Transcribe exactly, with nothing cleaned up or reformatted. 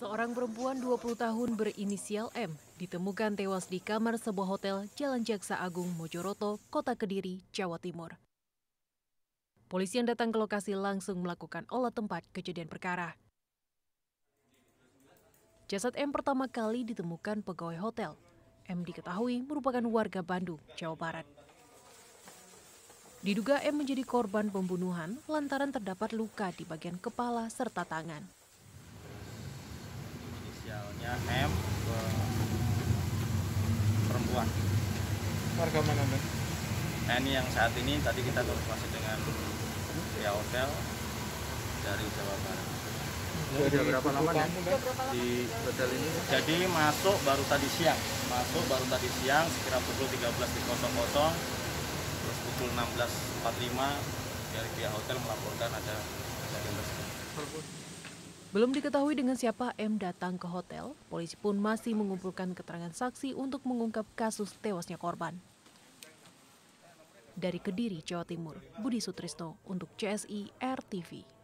Seorang perempuan dua puluh tahun berinisial M ditemukan tewas di kamar sebuah hotel Jalan Jaksa Agung Mojoroto, Kota Kediri, Jawa Timur. Polisi yang datang ke lokasi langsung melakukan olah tempat kejadian perkara. Jasad M pertama kali ditemukan pegawai hotel. M diketahui merupakan warga Bandung, Jawa Barat. Diduga M menjadi korban pembunuhan lantaran terdapat luka di bagian kepala serta tangan. Inisialnya M, perempuan. Warga mana, Mbak? Nah, ini yang saat ini tadi kita konfirmasi dengan pihak hotel dari Jawa Barat. Sudah ya, berapa lama ya? Di hotel ini? Jadi masuk baru tadi siang. Masuk baru tadi siang sekira pukul tiga belas nol nol terus pukul enam belas empat puluh lima dari pihak hotel melaporkan ada kejadian tersebut. Belum diketahui dengan siapa M datang ke hotel, polisi pun masih mengumpulkan keterangan saksi untuk mengungkap kasus tewasnya korban. Dari Kediri, Jawa Timur, Budi Sutrisno untuk C S I R T V.